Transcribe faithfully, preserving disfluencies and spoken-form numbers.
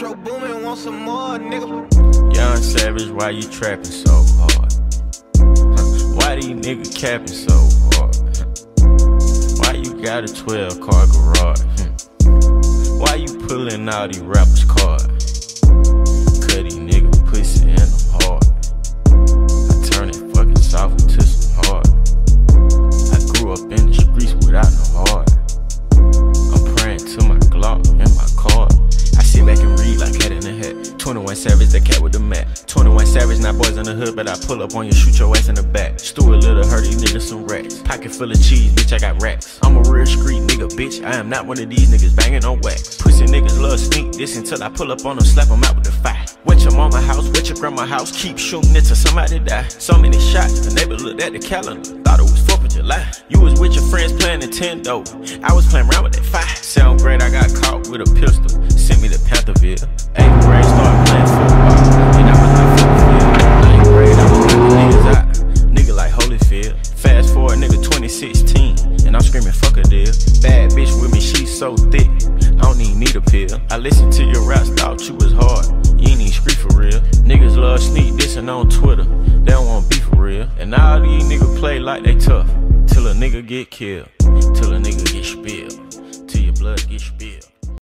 Metro booming, want some more, nigga. Young Savage, why you trapping so hard? Why these niggas capping so hard? Why you got a twelve car garage? Why you pulling all these rappers' cards? Cause these niggas pussy and I'm hard. I turn it fucking soft into some hard. I grew up in the streets without no heart. I'm praying to my Glock and my car. I sit back and read like Cat in the Hat. twenty-one Savage, the cat with the mat. twenty-one Savage, not boys in the hood, but I pull up on you, shoot your ass in the back. Stuart Little, heard these niggas some racks. Pocket full of cheese, bitch, I got racks. I'm a real street nigga, bitch. I am not one of these niggas banging on wax. Pussy niggas love sneak this until I pull up on them, slap them out with the fire. Wet your mama house, wet your grandma house, keep shooting it till somebody die. So many shots, the neighbor looked at the calendar, thought it was fourth of July. You was with your friends playing Nintendo, I was playing around with that fire. Sound great, I got caught with a pistol, sent me to Pantherville. Eighth grade, started playing football, and I was like Holyfield. Ninth grade, I was running niggas out, nigga like Holyfield. Fast forward, nigga, twenty sixteen, and I'm screaming fuck a deal. Bad bitch with me, she so thick, I don't even need a pill. I listened to your raps, thought you was hard, you ain't even street for real. Niggas love sneak dissing on Twitter, they don't wanna be for real. And all these niggas play like they tough, till a nigga get killed, till a nigga get spilled, till your blood get spilled.